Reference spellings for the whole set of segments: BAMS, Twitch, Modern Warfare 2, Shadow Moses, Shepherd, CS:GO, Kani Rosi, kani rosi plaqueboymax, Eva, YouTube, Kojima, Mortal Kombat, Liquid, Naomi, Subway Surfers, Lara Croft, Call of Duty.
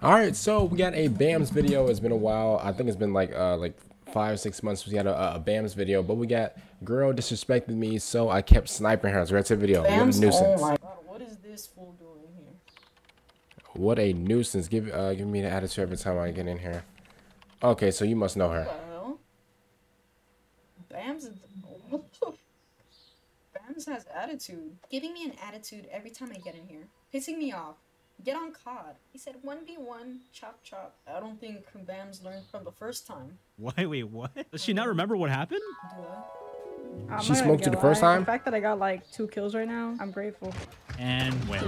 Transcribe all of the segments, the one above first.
All right, so we got a BAMS video. It's been a while. I think it's been like 5 or 6 months since we had a BAMS video, but we got girl disrespected me, so I kept sniping her. So that's a video. BAMS, what a nuisance. Oh my God, what is this fool doing here? What a nuisance. Give me the attitude every time I get in here. Okay, so you must know her. Well, BAMS is what the BAMS has attitude. Giving me an attitude every time I get in here. Pissing me off. Get on COD. He said 1v1, chop chop. I don't think BAMS learned from the first time. Why? Wait, what? Does she not remember what happened? She smoked you the first time? The fact that I got like 2 kills right now, I'm grateful. And win.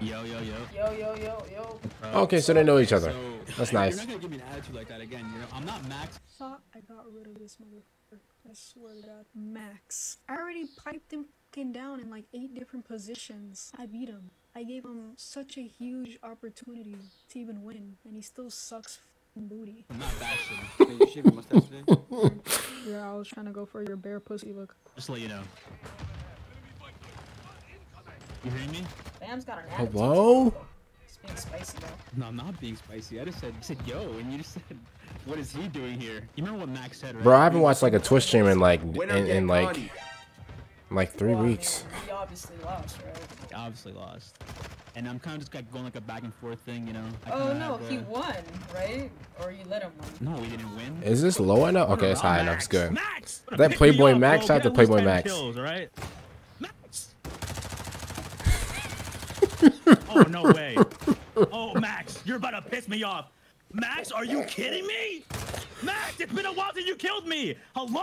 Yo, yo, yo. Yo, yo, yo, yo. Okay, so they know each other. So, that's nice. You're not going to give me an attitude like that again. You know, I'm not Max. I thought I got rid of this motherfucker. I swear to God. Max. I already piped him down in like 8 different positions. I beat him. I gave him such a huge opportunity to even win, and he still sucks booty. I'm not bashing. Wait, you shaved your mustache today? Yeah, I was trying to go for your bare pussy look. Just to let you know. You hearing me? BAMS got an attitude. Hello? He's being spicy, though. No, I'm not being spicy. I just said, yo, and you just said, what is he doing here? You remember what Max said, right? Bro, I haven't watched like a Twitch stream in like, in like 3 weeks. I mean, he obviously lost, right? He obviously lost. And I'm kind of just like going like a back and forth thing, you know? Oh no, he won, right? Or you let him win. No, he didn't win. Is this low enough? Okay, it's high enough. It's good. Max! Is that PlaqueBoy Max? Shout out to PlaqueBoy Max. Right? Max! Oh, no way. Oh, Max, you're about to piss me off. Max, are you kidding me? Max, it's been a while since you killed me. Hello?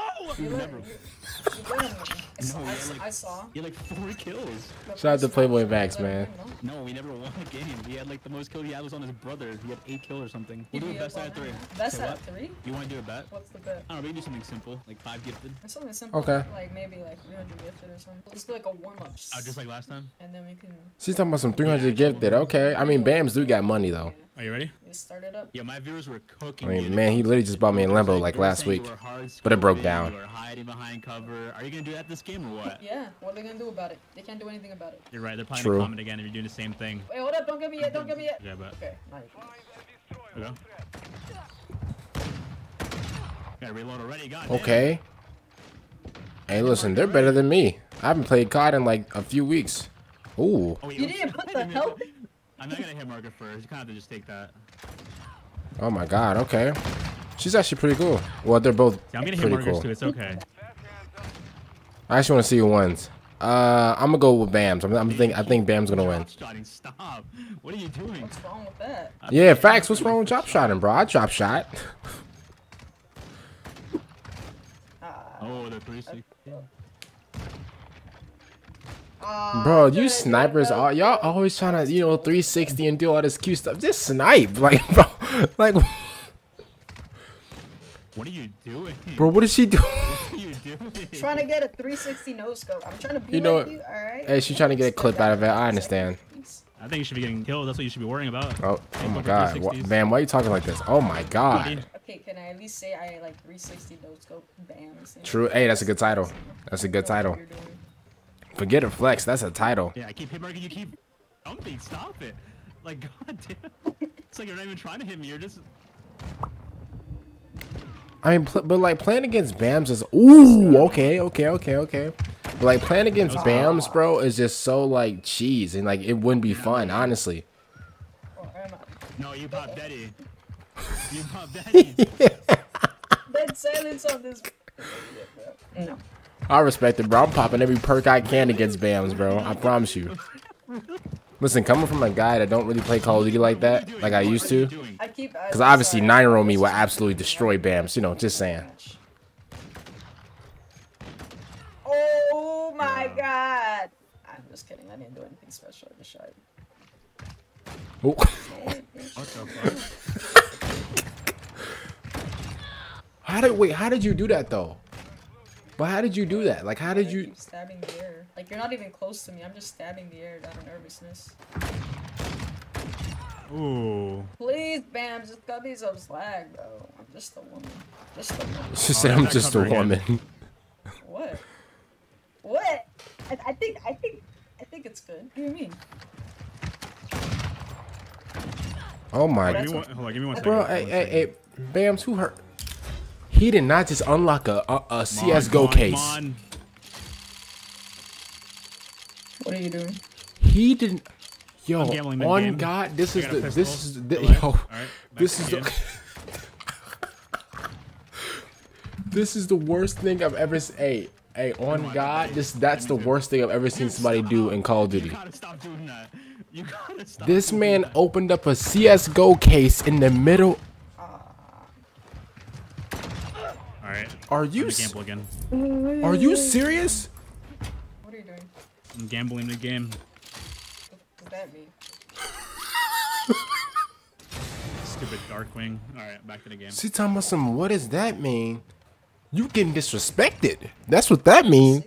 No, I saw. You had like 4 kills. Shout out to PlaqueBoy Max, man. No, we never won a game. He had like the most kills he had was on his brother. He had 8 kills or something. We'll do a best out of 3. Best out of 3? You want to do a bet? What's the bet? I don't know, maybe do something simple, like 5 gifted. Something simple. Okay. Like maybe like 300 gifted or something. Let's do like a warm-up. Oh, just like last time? And then we can... She's talking about some 300 gifted. Okay. I mean, BAMS do got money, though. Are you ready? You start it up. Yeah, my viewers were cooking. I mean, man, he literally just bought me in limbo like last week, but it broke down. You were hiding behind cover. Are you gonna do that this game or what? Yeah. What are they gonna do about it? They can't do anything about it. You're right. They're probably gonna comment again if you're doing the same thing. Wait, hold up! Don't get me yet. Don't get me yet. Yeah, but. Okay. Nice. Hello? Gotta reload already. God. Okay. Hey, listen, they're better than me. I haven't played COD in like a few weeks. Ooh. Oh, you didn't put the help. I'm not gonna hit marker first. You kind of have to just take that. Oh my God. Okay. She's actually pretty cool. Well, they're both yeah, I'm gonna pretty hit markers cool. Too. It's okay. I actually want to see who wins. I'm gonna go with BAMS. I think BAMS gonna win. Stop. What are you doing? What's wrong with that? Yeah, facts. What's wrong with drop shotting, bro? I drop shot. Oh, they're 360. Bro, you snipers, y'all always trying to, you know, 360 and do all this cute stuff. Just snipe, like, bro, like. What are you doing, bro? What is she doing? Trying to get a 360 no scope. I'm trying to be like you, all right? Hey, she's trying to get a clip out of it. I understand. I think you should be getting killed. That's what you should be worrying about. Oh my God, man, why are you talking like this? Oh my God. Okay, can I at least say I like 360 no scope? BAMS. True. Hey, that's a good title. That's a good title. Forget a flex, that's a title. Yeah, I keep hit marking, you keep dumping, stop it. Like, God damn. It's like you're not even trying to hit me, you're just... I mean, but like, playing against BAMS is... Ooh, okay. But like, playing against BAMS, bro, is just so, like, cheese. And, like, it wouldn't be fun, honestly. No, you pop daddy. You pop daddy. That silence on this... No. I respect it, bro. I'm popping every perk I can against BAMS, bro. I promise you. Listen, coming from a guy that don't really play Call of Duty like that, like I used to, because obviously 9-year-old me will absolutely destroy BAMS. You know, just saying. Oh my God! I'm just kidding. I didn't do anything special. I just shot. Oh. How did you do that though? But how did you do that? Like, how did you... I keep stabbing the air. Like, you're not even close to me. I'm just stabbing the air out of nervousness. Ooh. Please, BAMS, just cut me some slack, bro. I'm just a woman. Just a woman. She said, I'm just a woman. What? What? I think it's good. What do you mean? Oh my god. Hold on, give me one second. Bro, hey, Bams, who hurt? He did not just unlock a CS:GO case. What are you doing? He didn't. Yo, on God, this is the this is the worst thing I've ever seen. Hey, on God, that's the worst thing I've ever seen somebody do in Call of Duty. You gotta stop doing that. You gotta stop. This man opened up a CS:GO case in the middle. All right. Are you serious? What are you doing? I'm gambling the game. What does that mean? Stupid Darkwing. All right, back to the game. See, Thomas, what does that mean? You getting disrespected? That's what that means.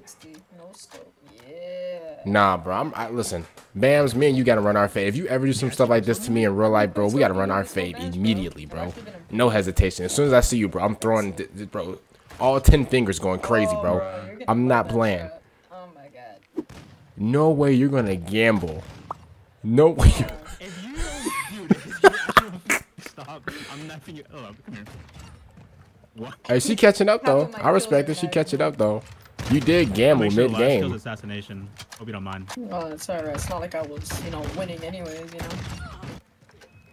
No scope. Yeah. Nah, bro. Listen, Bams, me and you gotta run our fade. If you ever do some stuff like this to me in real life, bro, we gotta run our fade immediately, bro. No hesitation. As soon as I see you, bro, I'm throwing, bro, all 10 fingers going crazy, bro. I'm not playing. Oh my god. No way you're gonna gamble. No way. If you don't do this, stop. I'm not gonna. Oh, come here. What? Hey, she catching up though. I respect it. She catching up though. You did gamble mid game. Assassination. Hope you don't mind. Oh, it's alright. It's not like I was, you know, winning anyways, you know.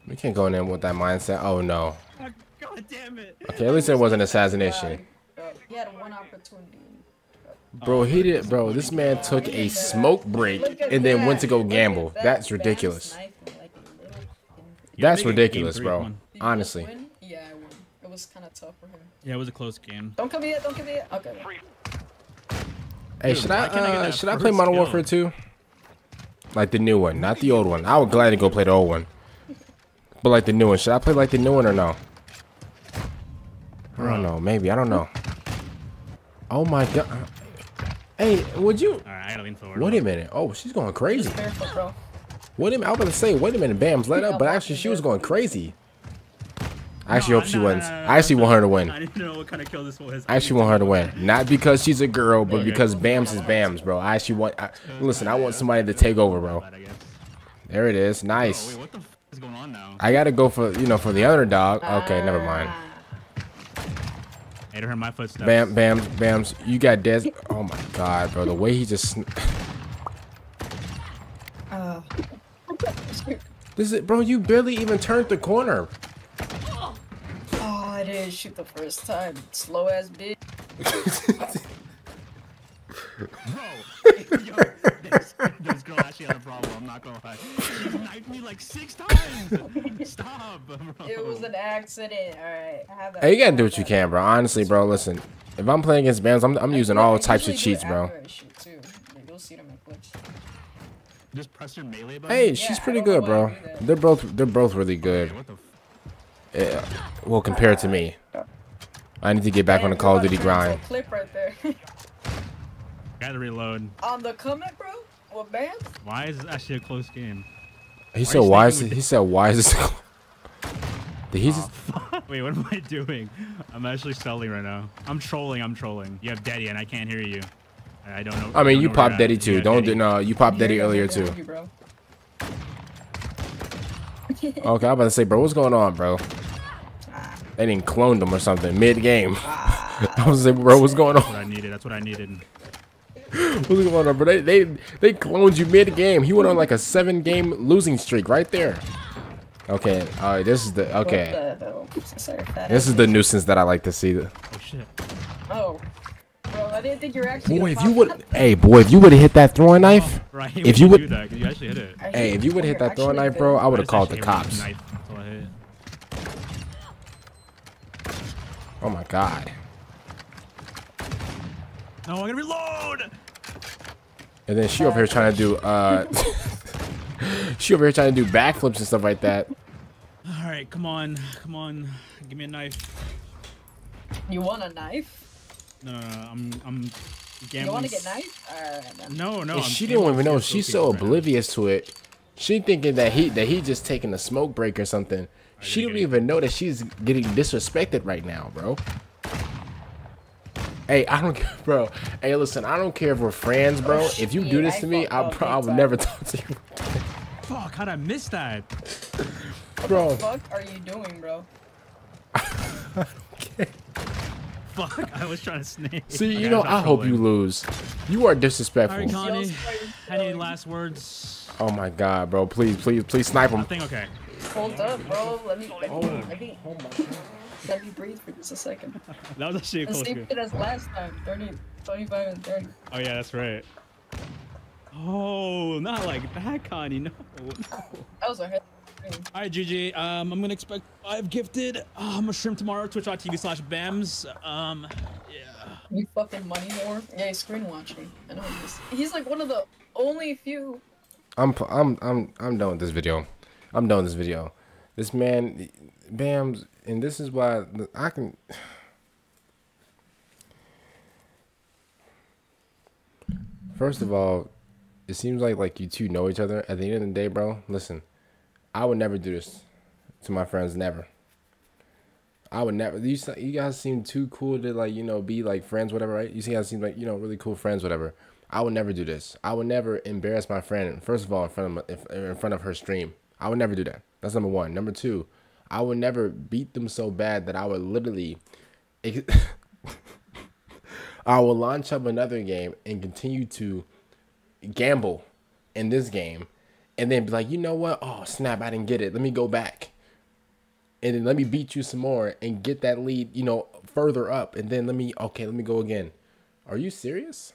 We can't go in there with that mindset. Oh no. God damn it. Okay, at least it wasn't assassination. He had one opportunity. Bro, he did. Bro, this man took a smoke break and then went to go gamble. That's ridiculous. That's ridiculous, bro. Honestly. Yeah, I won. It was kind of tough for him. Yeah, it was a close game. Don't come here. Don't come here. Okay. Hey, dude, should I play Modern Warfare 2? Like the new one, not the old one. I would gladly go play the old one. But like the new one, should I play like the new one or no? I don't know, maybe, I don't know. Oh my god. Hey, would you? Right, I gotta lean forward. Wait a minute. Oh, she's going crazy. Wait a minute, I was about to say, wait a minute, Bams, let up, but actually she was going crazy. I actually hope she wins. I actually want her to win. I didn't know what kind of kill this was. I actually want her to win. Not because she's a girl, but because Bams is Bams, bro. I actually want... listen, I want somebody to take over, bro. There it is. Nice. What the f*** is going on now? I gotta go for, you know, for the underdog. Okay, never mind. I heard my footsteps. Bams. You got Des... Oh, my God, bro. The way he just... This is... Bro, you barely even turned the corner. I didn't shoot the first time. Slow ass bitch. Bro, yo, this girl actually had a problem. I'm not gonna lie. She knifed me like 6 times. Stop, bro. It was an accident. All right. Hey, you gotta do what you can, bro. Honestly, bro. Listen, if I'm playing against Bams, I'm using all types of cheats, bro. You'll see them in clips. Just press your melee button. Hey, she's pretty good, bro. They're both really good. What the? Well, compare it to me. I need to get back on the Call of Duty grind. Clip right there. Gotta reload. On the comment, bro? What, man? Why is this actually a close game? He said, "Why is it?" He said, "Why is this?" Did he just? Wait, what am I doing? I'm actually selling right now. I'm trolling. You have Daddy, and I can't hear you. I don't know. I mean, you popped Daddy too. Don't do no. You popped Daddy earlier too. Okay, I'm about to say, bro, what's going on, bro? They didn't clone them or something mid-game. I was like, bro, what's going on? That's what I needed. What's going on, bro? They cloned you mid-game. He went on like a 7-game losing streak right there. Okay, all right, this is the this is the nuisance that I like to see. Oh shit. Oh. Bro, I didn't think you were actually if you would have hit that throwing knife, if you would, hey, if you would hit that throwing knife, bro, I would have called the cops. Oh my god. No, I'm gonna reload. And then she over here trying to do she over here trying to do backflips and stuff like that. All right, come on, come on, give me a knife. You want a knife? No, I'm gambling. You want to get knife? No. She didn't even know. She's so oblivious to it. She thinking that he just taking a smoke break or something. She don't even know that she's getting disrespected right now, bro. Hey, I don't care, bro. Hey, listen, I don't care if we're friends, bro. Oh, if you do this to me, I will never talk to you. Fuck, how'd I miss that? Bro. What the fuck are you doing, bro? Okay. Fuck, I was trying to snake. See, you know, I hope you lose. You are disrespectful. All right, Connie, any last words? Oh my god, bro. Please, please, please snipe him. I think, okay. Hold up, bro. Let me. Oh my god. Let me breathe for just a second. That was actually a close game. The same as last time. 30, 25, and 30. Oh yeah, that's right. Oh, not like that, Connie. No. That was a hit. All right, GG. I'm gonna expect 5 gifted. I'm a shrimp tomorrow. Twitch.tv/BAMS. Yeah. You fucking money whore. Yeah, he's screen watching. I know this. He's like one of the only few. I'm done with this video. I'm done with this video. This man, BAMS, and this is why I can. First of all, it seems like you two know each other. At the end of the day, bro, listen. I would never do this to my friends, never. I would never. You guys seem too cool to like, you know, be like friends, whatever, right? You see, I seem like, you know, really cool friends, whatever. I would never do this. I would never embarrass my friend. First of all, in front of her stream, I would never do that. That's number one. Number two, I would never beat them so bad that I would literally, I will launch up another game and continue to gamble in this game. And then be like, you know what? Oh, snap, I didn't get it. Let me go back. And then let me beat you some more and get that lead, you know, further up. And then let me go again. Are you serious?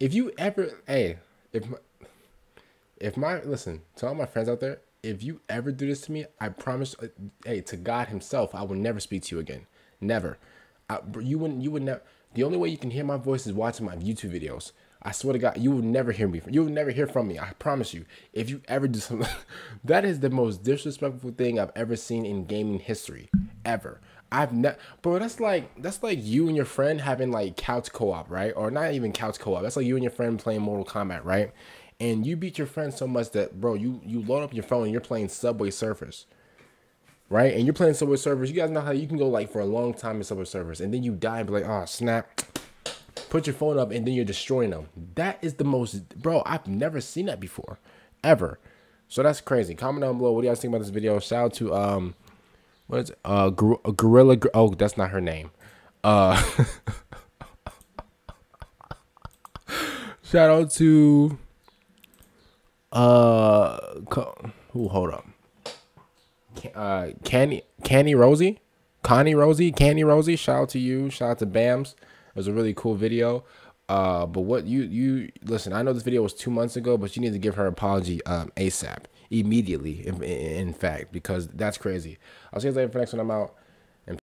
If you ever, hey, listen, to all my friends out there, if you ever do this to me, I promise, hey, to God himself, I will never speak to you again. Never. You would never, the only way you can hear my voice is watching my YouTube videos. I swear to God, you will never hear me. You will never hear from me. I promise you. If you ever do something, that is the most disrespectful thing I've ever seen in gaming history, ever. I've never, bro. That's like you and your friend having like couch co-op, right? Or not even couch co-op. That's like you and your friend playing Mortal Kombat, right? And you beat your friend so much that, bro, you load up your phone and you're playing Subway Surfers, right? And you're playing Subway Surfers. You guys know how you can go like for a long time in Subway Surfers, and then you die and be like, oh snap. Put your phone up and then you're destroying them. That is the most, bro, I've never seen that before, ever. So that's crazy. Comment down below. What do you guys think about this video? Shout out to, what is it? Gorilla, oh, that's not her name. Shout out to, hold up. Kani Rosi. Shout out to you. Shout out to BAMS. It was a really cool video, but what you listen, I know this video was 2 months ago, but you need to give her an apology ASAP, immediately, in fact, because that's crazy. I'll see you guys later for the next one. I'm out.